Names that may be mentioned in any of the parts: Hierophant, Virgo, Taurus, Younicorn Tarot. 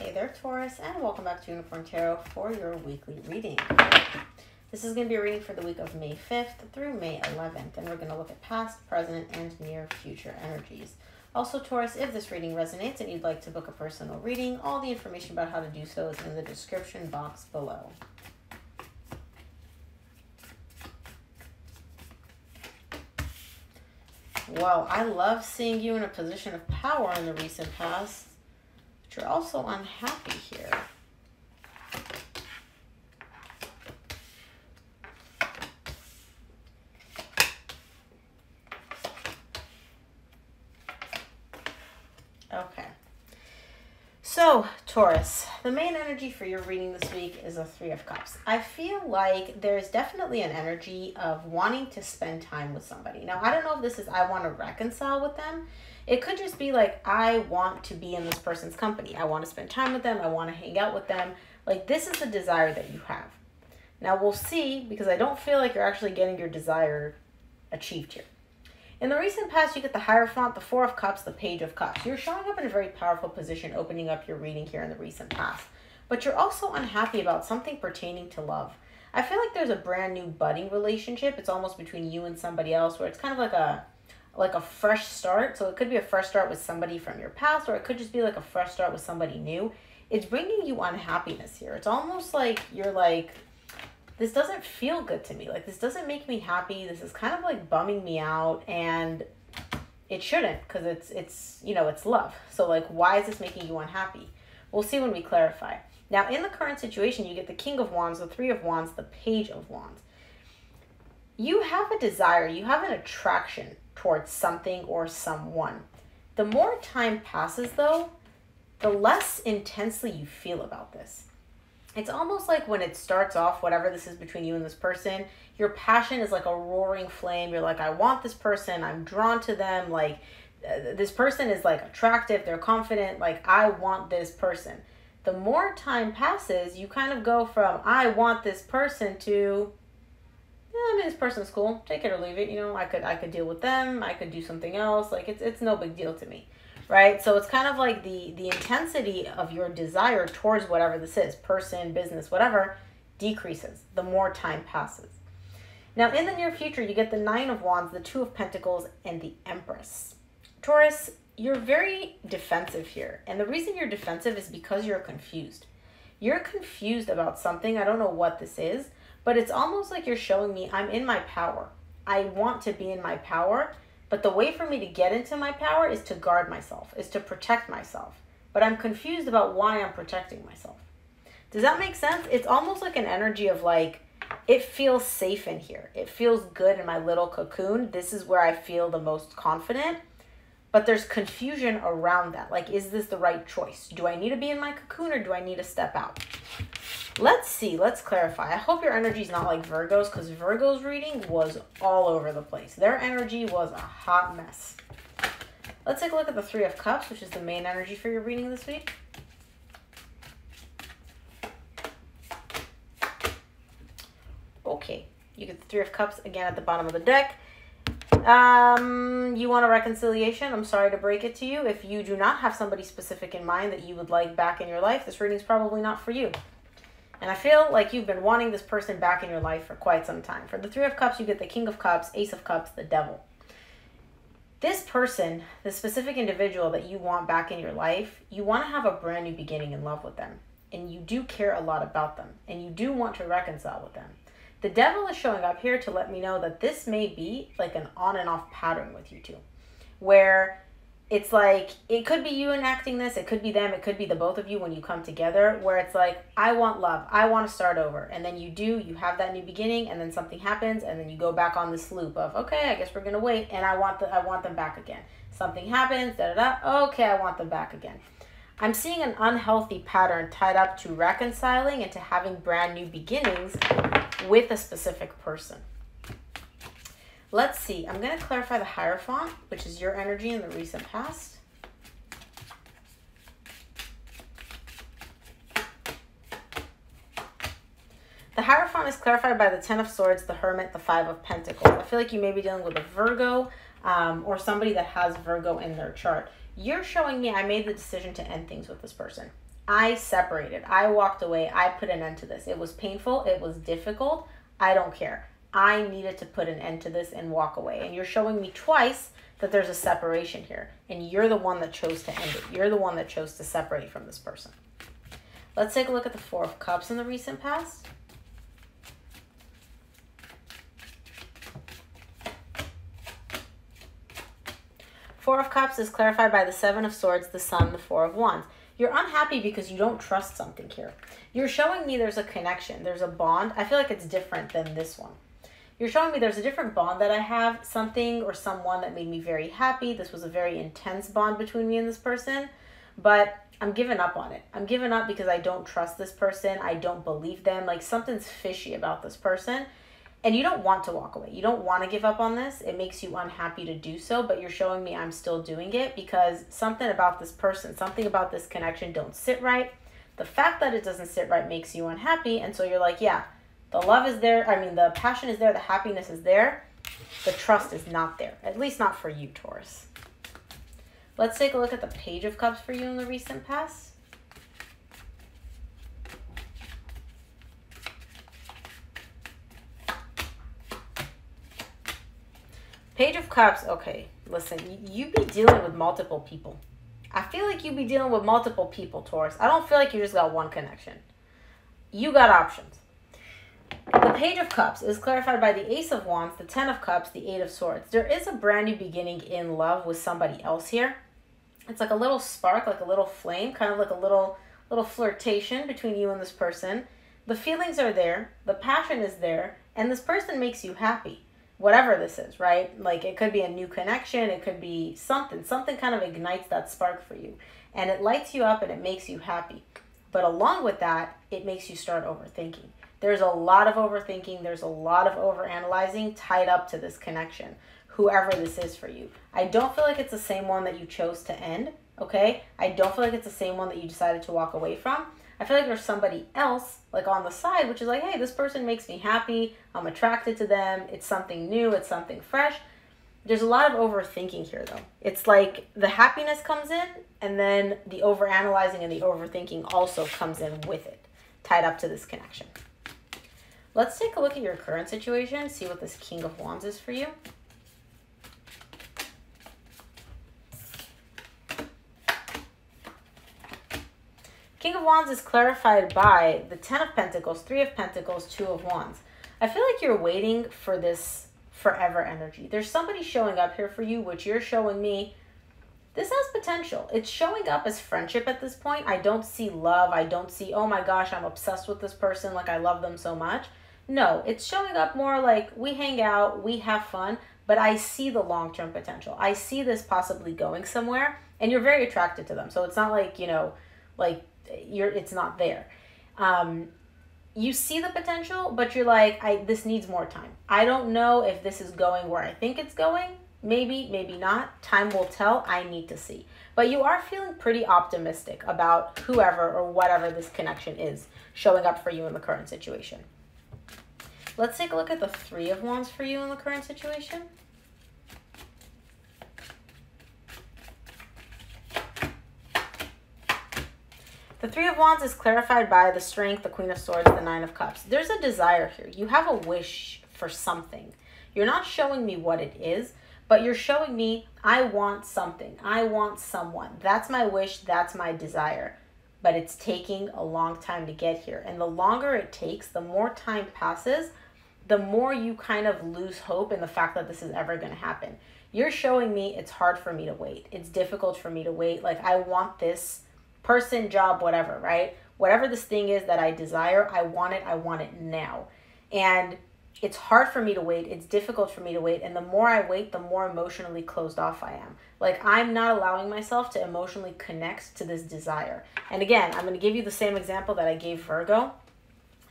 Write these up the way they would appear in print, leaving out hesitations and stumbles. Hey there, Taurus, and welcome back to Younicorn Tarot for your weekly reading. This is going to be a reading for the week of May 5th through May 11th, and we're going to look at past, present, and near future energies. Also, Taurus, if this reading resonates and you'd like to book a personal reading, all the information about how to do so is in the description box below. Wow, I love seeing you in a position of power in the recent past. You're also unhappy here. Okay. So, Taurus, the main energy for your reading this week is a Three of Cups. I feel like there's definitely an energy of wanting to spend time with somebody. Now, I don't know if this is I want to reconcile with them. It could just be like, I want to be in this person's company. I want to spend time with them. I want to hang out with them. Like, this is the desire that you have. Now, we'll see, because I don't feel like you're actually getting your desire achieved here. In the recent past, you get the Hierophant, the Four of Cups, the Page of Cups. You're showing up in a very powerful position, opening up your reading here in the recent past. But you're also unhappy about something pertaining to love. I feel like there's a brand new budding relationship. It's almost between you and somebody else, where it's kind of like a fresh start. So it could be a fresh start with somebody from your past, or it could just be like a fresh start with somebody new. It's bringing you unhappiness here. It's almost like you're like, this doesn't feel good to me. Like, this doesn't make me happy. This is kind of like bumming me out, and it shouldn't, because it's you know, it's love. So like, why is this making you unhappy? We'll see when we clarify. Now, in the current situation, you get the King of Wands, the Three of Wands, the Page of Wands. You have a desire, you have an attraction towards something or someone. The more time passes, though, the less intensely you feel about this. It's almost like when it starts off, whatever this is between you and this person, your passion is like a roaring flame. You're like, I want this person. I'm drawn to them. Like, this person is like attractive. They're confident. Like, I want this person. The more time passes, you kind of go from, I want this person to, yeah, I mean, this person's cool. Take it or leave it. You know, I could deal with them. I could do something else. Like, it's no big deal to me, right? So it's kind of like the intensity of your desire towards whatever this is, person, business, whatever, decreases the more time passes. Now, in the near future, you get the Nine of Wands, the Two of Pentacles, and the Empress. Taurus, you're very defensive here. And the reason you're defensive is because you're confused. You're confused about something. I don't know what this is. But it's almost like you're showing me, I'm in my power. I want to be in my power, but the way for me to get into my power is to guard myself, is to protect myself. But I'm confused about why I'm protecting myself. Does that make sense? It's almost like an energy of like, it feels safe in here. It feels good in my little cocoon. This is where I feel the most confident, but there's confusion around that. Like, is this the right choice? Do I need to be in my cocoon, or do I need to step out? Let's see. Let's clarify. I hope your energy is not like Virgo's, because Virgo's reading was all over the place. Their energy was a hot mess. Let's take a look at the Three of Cups, which is the main energy for your reading this week. Okay. You get the Three of Cups again at the bottom of the deck. You want a reconciliation? I'm sorry to break it to you. If you do not have somebody specific in mind that you would like back in your life, this reading's probably not for you. And I feel like you've been wanting this person back in your life for quite some time. For the Three of Cups, you get the King of Cups, Ace of Cups, the Devil. This person, the specific individual that you want back in your life, you want to have a brand new beginning in love with them. And you do care a lot about them. And you do want to reconcile with them. The Devil is showing up here to let me know that this may be like an on and off pattern with you two. Where it's like, it could be you enacting this, it could be them, it could be the both of you when you come together, where it's like, I want love, I want to start over. And then you do, you have that new beginning, and then something happens, and then you go back on this loop of, okay, I guess we're going to wait, and I want them back again. Something happens, da-da-da, okay, I want them back again. I'm seeing an unhealthy pattern tied up to reconciling and to having brand new beginnings with a specific person. Let's see. I'm going to clarify the Hierophant, which is your energy in the recent past. The Hierophant is clarified by the Ten of Swords, the Hermit, the Five of Pentacles. I feel like you may be dealing with a Virgo or somebody that has Virgo in their chart. You're showing me I made the decision to end things with this person. I separated. I walked away. I put an end to this. It was painful. It was difficult. I don't care. I needed to put an end to this and walk away. And you're showing me twice that there's a separation here. And you're the one that chose to end it. You're the one that chose to separate from this person. Let's take a look at the Four of Cups in the recent past. Four of Cups is clarified by the Seven of Swords, the Sun, the Four of Wands. You're unhappy because you don't trust something here. You're showing me there's a connection. There's a bond. I feel like it's different than this one. You're showing me there's a different bond that I have, something or someone that made me very happy. This was a very intense bond between me and this person, but I'm giving up on it. I'm giving up because I don't trust this person. I don't believe them. Like something's fishy about this person. And you don't want to walk away. You don't want to give up on this. It makes you unhappy to do so, but you're showing me I'm still doing it because something about this person, something about this connection don't sit right. The fact that it doesn't sit right makes you unhappy. And so you're like, yeah, the love is there. I mean, the passion is there. The happiness is there. The trust is not there, at least not for you, Taurus. Let's take a look at the Page of Cups for you in the recent past. Page of Cups, okay, listen, you be dealing with multiple people. I feel like you be dealing with multiple people, Taurus. I don't feel like you just got one connection. You got options. The Page of Cups is clarified by the Ace of Wands, the Ten of Cups, the Eight of Swords. There is a brand new beginning in love with somebody else here. It's like a little spark, like a little flame, kind of like a little flirtation between you and this person. The feelings are there, the passion is there, and this person makes you happy. Whatever this is, right? Like it could be a new connection. It could be something. Something kind of ignites that spark for you and it lights you up and it makes you happy. But along with that, it makes you start overthinking. There's a lot of overthinking. There's a lot of overanalyzing tied up to this connection, whoever this is for you. I don't feel like it's the same one that you chose to end, okay? I don't feel like it's the same one that you decided to walk away from. I feel like there's somebody else like on the side, which is like, hey, this person makes me happy. I'm attracted to them. It's something new. It's something fresh. There's a lot of overthinking here though. It's like the happiness comes in and then the overanalyzing and the overthinking also comes in with it, tied up to this connection. Let's take a look at your current situation, see what this King of Wands is for you. King of Wands is clarified by the Ten of Pentacles, Three of Pentacles, Two of Wands. I feel like you're waiting for this forever energy. There's somebody showing up here for you, which you're showing me. This has potential. It's showing up as friendship at this point. I don't see love. I don't see, oh my gosh, I'm obsessed with this person. Like I love them so much. No, it's showing up more like we hang out, we have fun, but I see the long-term potential. I see this possibly going somewhere and you're very attracted to them. So it's not like, you know, like, it's not there. You see the potential, but you're like, this needs more time. I don't know if this is going where I think it's going. Maybe, maybe not. Time will tell. I need to see. But you are feeling pretty optimistic about whoever or whatever this connection is showing up for you in the current situation. Let's take a look at the Three of Wands for you in the current situation. The Three of Wands is clarified by the Strength, the Queen of Swords, the Nine of Cups. There's a desire here. You have a wish for something. You're not showing me what it is, but you're showing me I want something. I want someone. That's my wish. That's my desire. But it's taking a long time to get here. And the longer it takes, the more time passes, the more you kind of lose hope in the fact that this is ever going to happen. You're showing me it's hard for me to wait. It's difficult for me to wait. Like I want this person, job, whatever, right? Whatever this thing is that I desire, I want it now. And it's hard for me to wait. It's difficult for me to wait. And the more I wait, the more emotionally closed off I am. Like I'm not allowing myself to emotionally connect to this desire. And again, I'm going to give you the same example that I gave Virgo.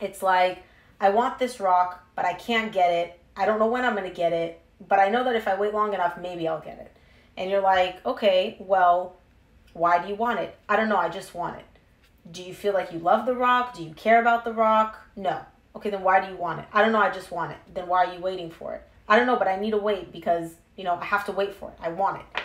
It's like, I want this rock, but I can't get it. I don't know when I'm going to get it, but I know that if I wait long enough, maybe I'll get it. And you're like, okay, well, why do you want it? I don't know. I just want it. Do you feel like you love the rock? Do you care about the rock? No. Okay, then why do you want it? I don't know. I just want it. Then why are you waiting for it? I don't know, but I need to wait because, you know, I have to wait for it. I want it.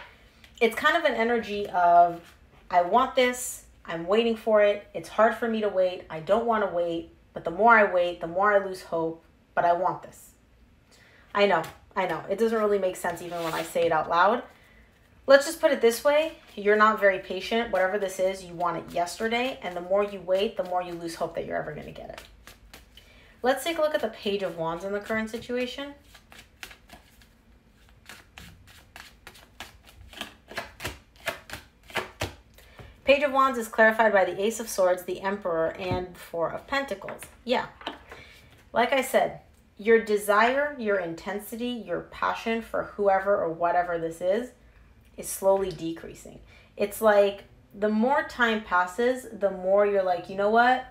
It's kind of an energy of, I want this, I'm waiting for it. It's hard for me to wait. I don't want to wait. But the more I wait, the more I lose hope. But I want this. I know. It doesn't really make sense even when I say it out loud. Let's just put it this way. You're not very patient. Whatever this is, you want it yesterday. And the more you wait, the more you lose hope that you're ever going to get it. Let's take a look at the Page of Wands in the current situation. Page of Wands is clarified by the Ace of Swords, the Emperor, and Four of Pentacles. Yeah. Like I said, your desire, your intensity, your passion for whoever or whatever this is slowly decreasing. It's like the more time passes, the more you're like, you know what?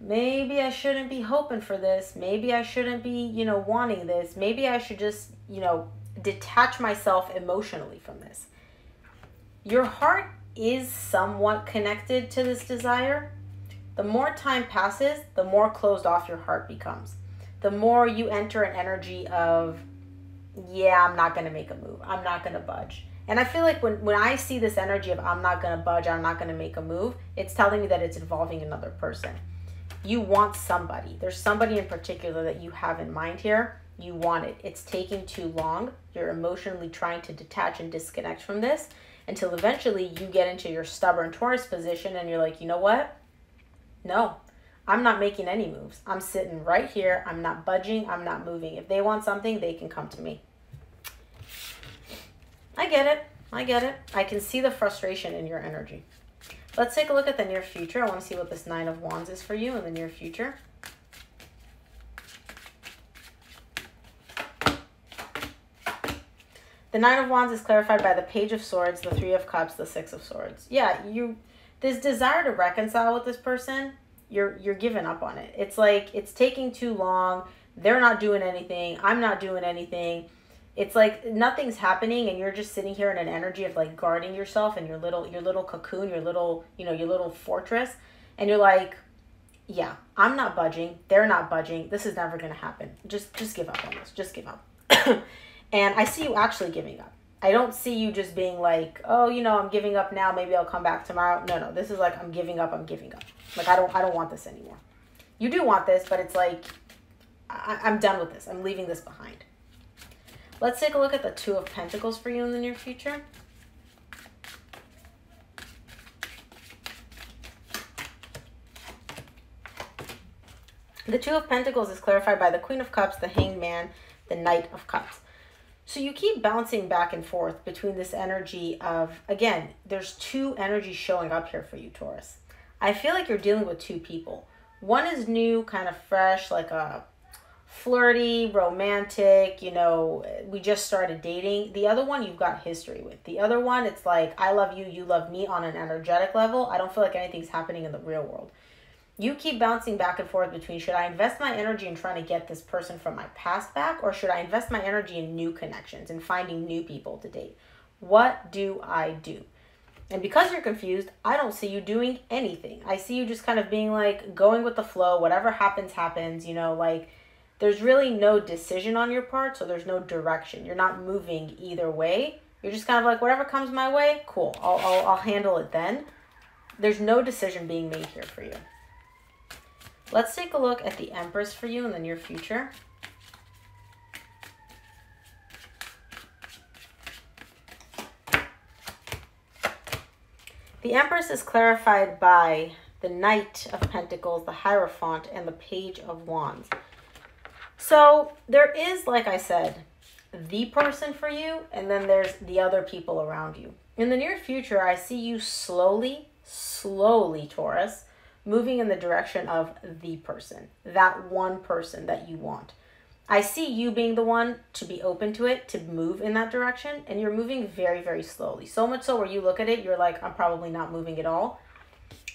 Maybe I shouldn't be hoping for this. Maybe I shouldn't be, wanting this. Maybe I should just, detach myself emotionally from this. Your heart is somewhat connected to this desire. The more time passes, the more closed off your heart becomes. The more you enter an energy of, yeah, I'm not going to make a move. I'm not going to budge. And I feel like when I see this energy of I'm not going to budge, I'm not going to make a move, it's telling me that it's involving another person. You want somebody. There's somebody in particular that you have in mind here. You want it. It's taking too long. You're emotionally trying to detach and disconnect from this until eventually you get into your stubborn Taurus position and you're like, you know what? No, I'm not making any moves. I'm sitting right here. I'm not budging. I'm not moving. If they want something, they can come to me. I get it. I can see the frustration in your energy. Let's take a look at the near future. I want to see what this Nine of Wands is for you in the near future. The Nine of Wands is clarified by the Page of Swords, the Three of Cups, the Six of Swords. Yeah, this desire to reconcile with this person, you're giving up on it. It's like it's taking too long. They're not doing anything. I'm not doing anything. It's like nothing's happening and you're just sitting here in an energy of like guarding yourself and your little cocoon, your little fortress. And you're like, yeah, I'm not budging. They're not budging. This is never going to happen. Just give up on this. Just give up. And I see you actually giving up. I don't see you just being like, oh, I'm giving up now. Maybe I'll come back tomorrow. No. This is like, I'm giving up. Like, I don't want this anymore. You do want this, but it's like, I'm done with this. I'm leaving this behind. Let's take a look at the Two of Pentacles for you in the near future. The Two of Pentacles is clarified by the Queen of Cups, the Hanged Man, the Knight of Cups. So you keep bouncing back and forth between this energy of, again, there's two energies showing up here for you, Taurus. I feel like you're dealing with two people. One is new, kind of fresh, like a flirty, romantic, we just started dating. The other one you've got history with. The other one, it's like, I love you, you love me on an energetic level. I don't feel like anything's happening in the real world. You keep bouncing back and forth between, should I invest my energy in trying to get this person from my past back, or should I invest my energy in new connections and finding new people to date? What do I do? And because you're confused, I don't see you doing anything. I see you just kind of being like, going with the flow, whatever happens, happens, like, there's really no decision on your part, so there's no direction. You're not moving either way. You're just kind of like, whatever comes my way, cool. I'll handle it then. There's no decision being made here for you. Let's take a look at the Empress for you in the near future. The Empress is clarified by the Knight of Pentacles, the Hierophant, and the Page of Wands. So there is, like I said, the person for you, and then there's the other people around you. In the near future, I see you slowly, Taurus, moving in the direction of the person, that one person that you want. I see you being the one to be open to it, to move in that direction, and you're moving very, very slowly. So much so where you look at it, you're like, I'm probably not moving at all.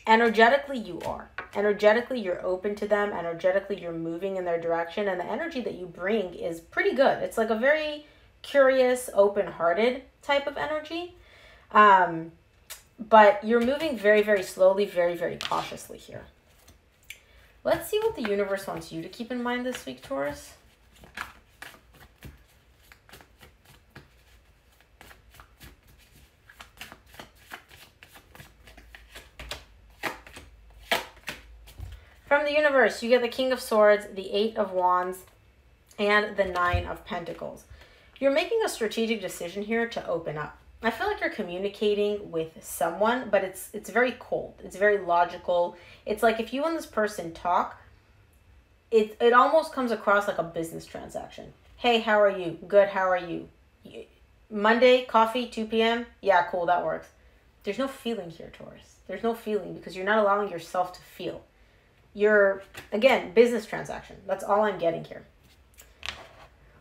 Energetically, you are. Energetically, you're open to them. Energetically, you're moving in their direction. And the energy that you bring is pretty good. It's like a very curious, open-hearted type of energy. But you're moving very, very slowly, very, very cautiously here. Let's see what the universe wants you to keep in mind this week, Taurus. From the universe, you get the King of Swords, the Eight of Wands, and the Nine of Pentacles. You're making a strategic decision here to open up. I feel like you're communicating with someone, but it's very cold. It's very logical. It's like if you and this person talk, it almost comes across like a business transaction. Hey, how are you? Good, how are you? Monday, coffee, 2 p.m.? Yeah, cool, that works. There's no feeling here, Taurus. There's no feeling because you're not allowing yourself to feel. You're, again, business transaction. That's all I'm getting here.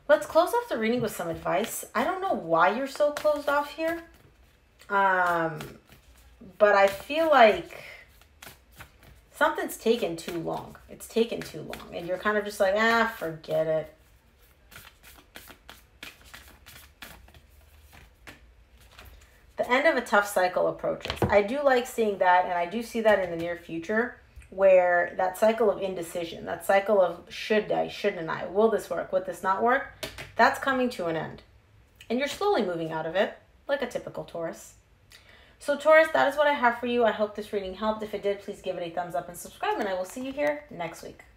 Let's close off the reading with some advice. I don't know why you're so closed off here. But I feel like something's taken too long. It's taken too long. And you're kind of just like, ah, forget it. The end of a tough cycle approaches. I do like seeing that, and I do see that in the near future, where that cycle of indecision, that cycle of should I, shouldn't I, will this work, would this not work, that's coming to an end. And you're slowly moving out of it, like a typical Taurus. So Taurus, that is what I have for you. I hope this reading helped. If it did, please give it a thumbs up and subscribe, and I will see you here next week.